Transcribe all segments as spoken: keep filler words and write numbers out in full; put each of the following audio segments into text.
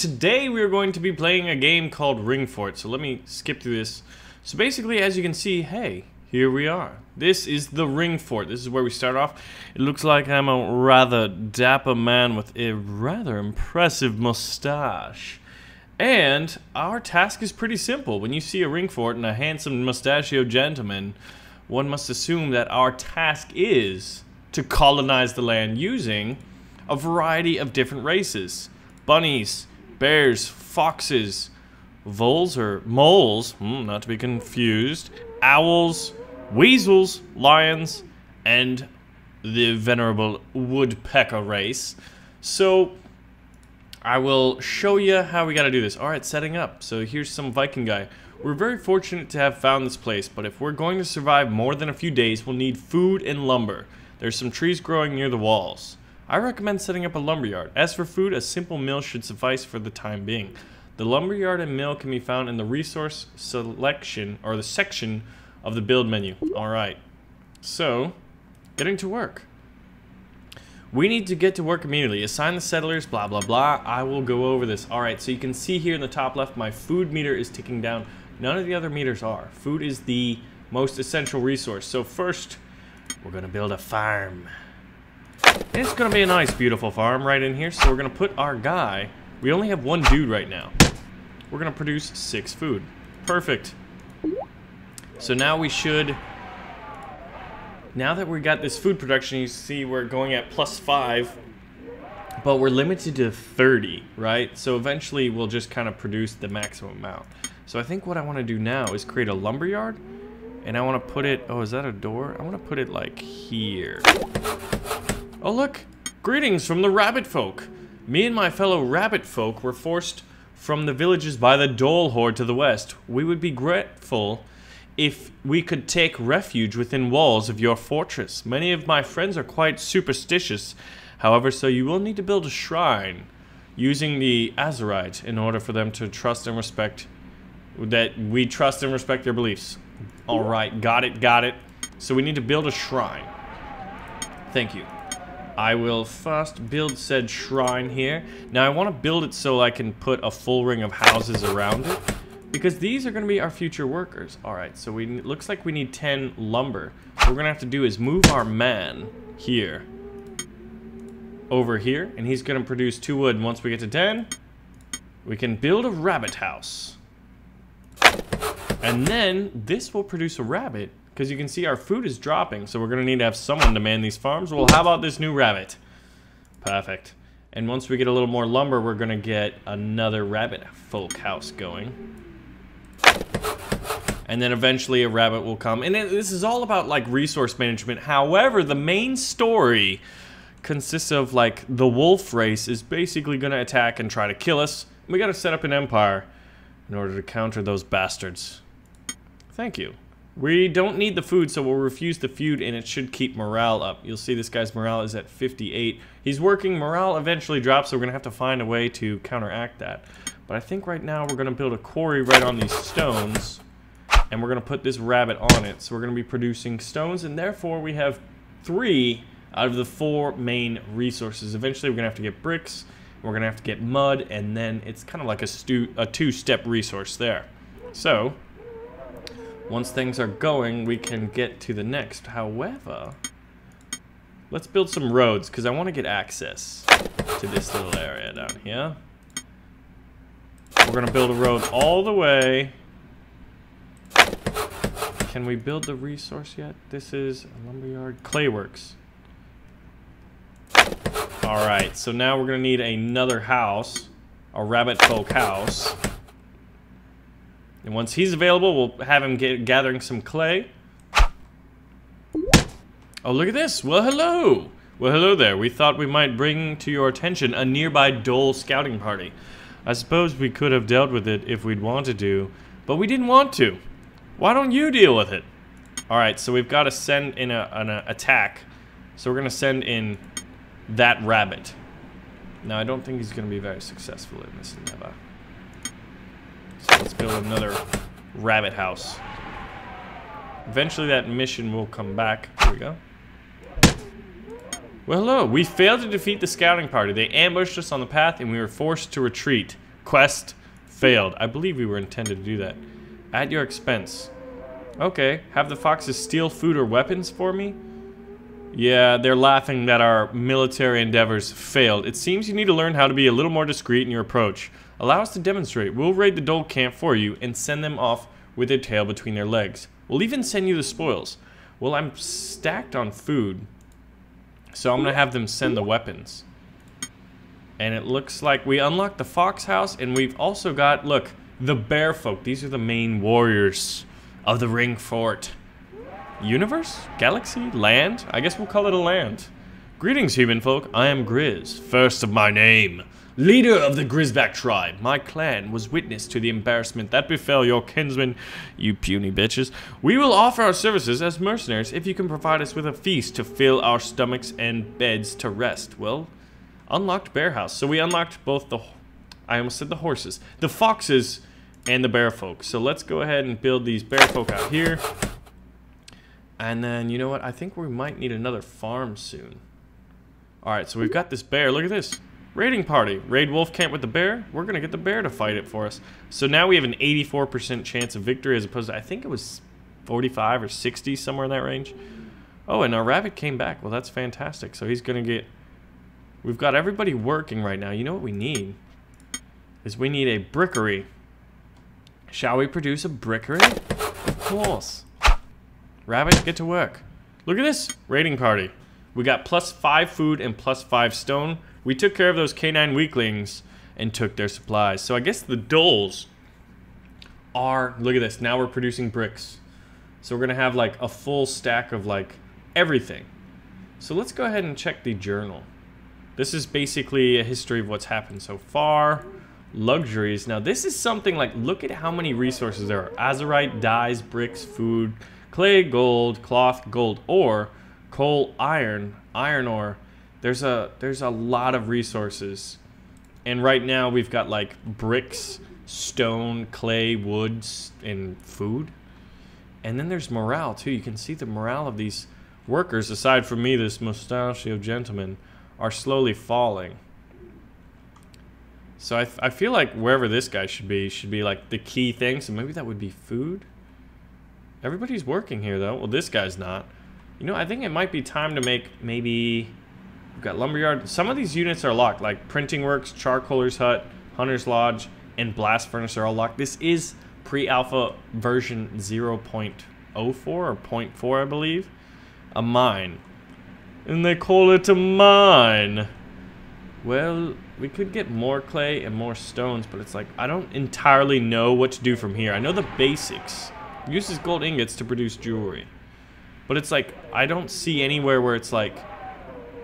Today we are going to be playing a game called Ringfort, so let me skip through this. So basically, as you can see, hey, here we are. This is the Ringfort. This is where we start off. It looks like I'm a rather dapper man with a rather impressive mustache. And our task is pretty simple. When you see a Ringfort and a handsome mustachioed gentleman, one must assume that our task is to colonize the land using a variety of different races. Bunnies, bears, foxes, voles or moles, not to be confused, owls, weasels, lions, and the venerable woodpecker race. So I will show you how we gotta do this. Alright, setting up. So here's some Viking guy. We're very fortunate to have found this place, but if we're going to survive more than a few days, we'll need food and lumber. There's some trees growing near the walls. I recommend setting up a lumberyard. As for food, a simple meal should suffice for the time being. The lumberyard and mill can be found in the resource selection, or the section of the build menu. Alright, so getting to work. We need to get to work immediately. Assign the settlers, blah, blah, blah. I will go over this. All right, so you can see here in the top left, my food meter is ticking down. None of the other meters are. Food is the most essential resource. So first, we're going to build a farm. And it's going to be a nice, beautiful farm right in here. So we're going to put our guy. We only have one dude right now. We're going to produce six food. Perfect. So now we should... Now that we got this food production, you see we're going at plus five, but we're limited to thirty, right? So eventually we'll just kind of produce the maximum amount. So I think what I want to do now is create a lumberyard, and I want to put it, oh, is that a door? I want to put it like here. Oh, look, greetings from the rabbit folk. Me and my fellow rabbit folk were forced from the villages by the Dole Horde to the west. We would be grateful if we could take refuge within walls of your fortress. Many of my friends are quite superstitious, however, so you will need to build a shrine using the Azerite in order for them to trust and respect, that we trust and respect their beliefs. All right, got it, got it. So we need to build a shrine. Thank you. I will first build said shrine here. Now I want to build it so I can put a full ring of houses around it, because these are going to be our future workers. Alright, so we it looks like we need ten lumber. What we're going to have to do is move our man here over here, and he's going to produce two wood. And once we get to ten, we can build a rabbit house. And then this will produce a rabbit, because you can see our food is dropping, so we're going to need to have someone to man these farms. Well, how about this new rabbit? Perfect. And once we get a little more lumber, we're going to get another rabbit folk house going. And then eventually a rabbit will come. And it, this is all about like resource management. However, the main story consists of like the wolf race is basically going to attack and try to kill us. We got to set up an empire in order to counter those bastards. Thank you. We don't need the food, so we'll refuse the feud, and it should keep morale up. You'll see this guy's morale is at fifty-eight. He's working. Morale eventually drops, so we're going to have to find a way to counteract that. But I think right now we're going to build a quarry right on these stones, and we're going to put this rabbit on it. So we're going to be producing stones, and therefore we have three out of the four main resources. Eventually we're going to have to get bricks, we're going to have to get mud, and then it's kind of like a, stu a two-step resource there. So... once things are going, we can get to the next. However, let's build some roads, because I want to get access to this little area down here. We're going to build a road all the way. Can we build the resource yet? This is a lumberyard. Clayworks. Alright, so now we're going to need another house. A rabbit folk house. And once he's available, we'll have him get, gathering some clay. Oh, look at this. Well, hello. Well, hello there. We thought we might bring to your attention a nearby Dole scouting party. I suppose we could have dealt with it if we'd wanted to, but we didn't want to. Why don't you deal with it? All right, so we've got to send in a, an a attack. So we're going to send in that rabbit. Now, I don't think he's going to be very successful in this endeavor. So let's build another rabbit house. Eventually that mission will come back. Here we go. Well, hello. We failed to defeat the scouting party. They ambushed us on the path and we were forced to retreat. Quest failed. I believe we were intended to do that. At your expense. Okay. Have the foxes steal food or weapons for me? Yeah, they're laughing that our military endeavors failed. It seems you need to learn how to be a little more discreet in your approach. Allow us to demonstrate. We'll raid the Dole camp for you and send them off with their tail between their legs. We'll even send you the spoils. Well, I'm stacked on food, so I'm gonna have them send the weapons. And it looks like we unlocked the fox house, and we've also got, look, the bear folk. These are the main warriors of the Ringfort. Universe? Galaxy? Land? I guess we'll call it a land. Greetings, human folk. I am Grizz, first of my name. Leader of the Grisback tribe. My clan was witness to the embarrassment that befell your kinsmen, you puny bitches. We will offer our services as mercenaries if you can provide us with a feast to fill our stomachs and beds to rest. Well, unlocked bear house. So we unlocked both the, I almost said the horses, the foxes, and the bear folk. So let's go ahead and build these bear folk out here. And then, you know what? I think we might need another farm soon. Alright, so we've got this bear. Look at this. Raiding party. Raid wolf camp with the bear. We're going to get the bear to fight it for us. So now we have an eighty-four percent chance of victory as opposed to, I think it was forty-five or sixty, somewhere in that range. Oh, and our rabbit came back. Well, that's fantastic. So he's going to get... We've got everybody working right now. You know what we need? Is we need a brickery. Shall we produce a brickery? Of course. Rabbits, get to work. Look at this raiding party. We got plus five food and plus five stone. We took care of those canine weaklings and took their supplies. So I guess the Doles are, look at this, now we're producing bricks. So we're gonna have like a full stack of like everything. So let's go ahead and check the journal. This is basically a history of what's happened so far. Luxuries, now this is something like, look at how many resources there are. Azerite, dyes, bricks, food, clay, gold, cloth, gold ore, coal, iron, iron ore. There's a there's a lot of resources. And right now we've got like bricks, stone, clay, woods, and food. And then there's morale too. You can see the morale of these workers, aside from me, this mustachioed gentleman, are slowly falling. So I, I feel like wherever this guy should be, should be like the key thing. So maybe that would be food. Everybody's working here though. Well, this guy's not. You know, I think it might be time to make maybe... We've got lumberyard. Some of these units are locked, like printing works, charcoaler's hut, hunter's lodge, and blast furnace are all locked. This is pre-alpha version zero point oh four or zero point four, I believe. A mine. And they call it a mine. Well, we could get more clay and more stones, but it's like, I don't entirely know what to do from here. I know the basics. Uses gold ingots to produce jewelry. But it's like, I don't see anywhere where it's like,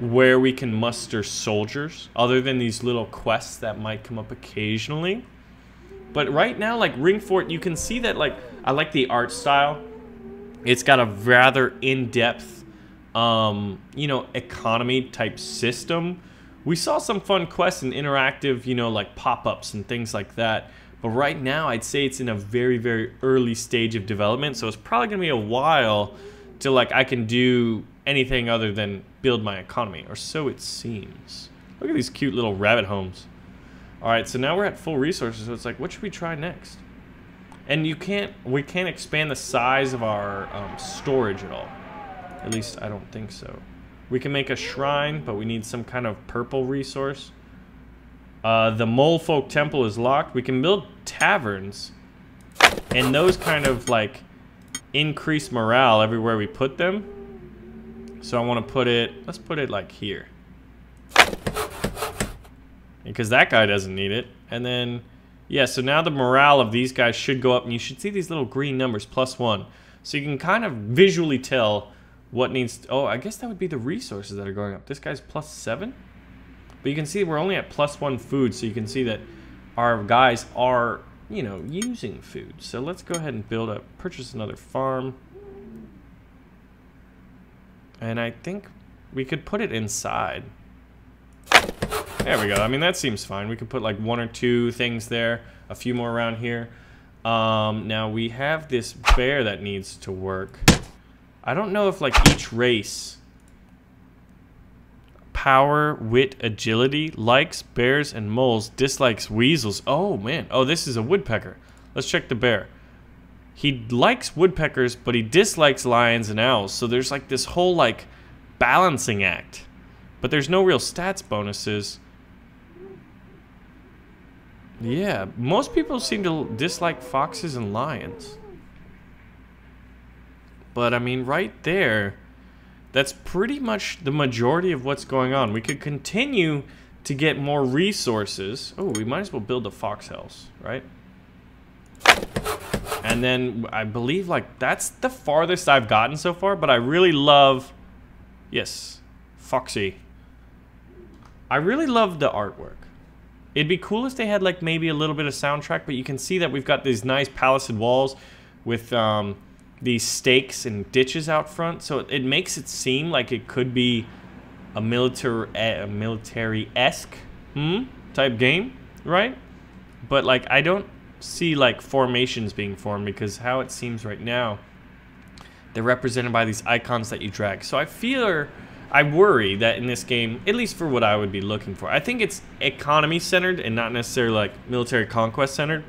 where we can muster soldiers, other than these little quests that might come up occasionally. But right now, like Ringfort, you can see that, like, I like the art style. It's got a rather in-depth, um, you know, economy type system. We saw some fun quests and interactive, you know, like pop-ups and things like that. But right now, I'd say it's in a very, very early stage of development. So it's probably going to be a while till like I can do anything other than build my economy, or so it seems. Look at these cute little rabbit homes. All right, so now we're at full resources. So it's like, what should we try next? And you can't, we can't expand the size of our um, storage at all. At least I don't think so. We can make a shrine, but we need some kind of purple resource. Uh, the mole folk temple is locked. We can build taverns, and those kind of like increase morale everywhere we put them. So I want to put it, let's put it like here, because that guy doesn't need it. And then yeah, so now the morale of these guys should go up, and you should see these little green numbers, plus one, so you can kind of visually tell what needs to, oh, I guess that would be the resources that are going up. This guy's plus seven. But you can see we're only at plus one food, so you can see that our guys are, you know, using food. So let's go ahead and build up, purchase another farm. And I think we could put it inside. There we go. I mean, that seems fine. We could put like one or two things there, a few more around here. Um, now we have this bear that needs to work. I don't know if like each race... power, wit, agility, likes bears and moles, dislikes weasels. Oh man, oh this is a woodpecker. Let's check the bear. He likes woodpeckers, but he dislikes lions and owls. So there's like this whole like balancing act. But there's no real stats bonuses. Yeah, most people seem to dislike foxes and lions. But I mean, right there, that's pretty much the majority of what's going on. We could continue to get more resources. Oh, we might as well build a fox house, right? And then I believe like that's the farthest I've gotten so far, but I really love, yes, Foxy. I really love the artwork. It'd be cool if they had like maybe a little bit of soundtrack, but you can see that we've got these nice palisade walls with um, these stakes and ditches out front. So it, it makes it seem like it could be a military, a military-esque hmm, type game, right? But like I don't see like formations being formed, because how it seems right now, they're represented by these icons that you drag. So I feel... I worry that in this game, at least for what I would be looking for, I think it's economy-centered and not necessarily like military conquest-centered.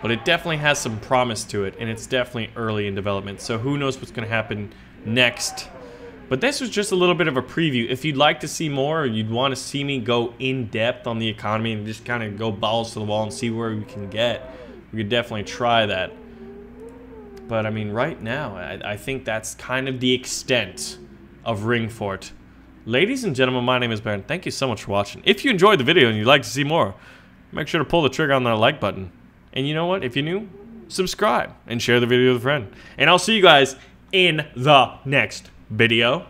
But it definitely has some promise to it, and it's definitely early in development. So who knows what's going to happen next. But this was just a little bit of a preview. If you'd like to see more, or you'd want to see me go in-depth on the economy and just kind of go balls to the wall and see where we can get, we could definitely try that. But I mean, right now, I, I think that's kind of the extent of Ringfort. Ladies and gentlemen, my name is Baron. Thank you so much for watching. If you enjoyed the video and you'd like to see more, make sure to pull the trigger on that like button. And you know what? If you're new, subscribe and share the video with a friend. And I'll see you guys in the next video.